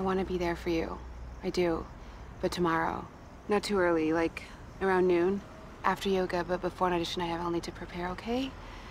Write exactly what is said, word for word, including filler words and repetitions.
I want to be there for you. I do. But tomorrow. Not too early, like around noon. After yoga, but before an audition I have only to prepare, okay?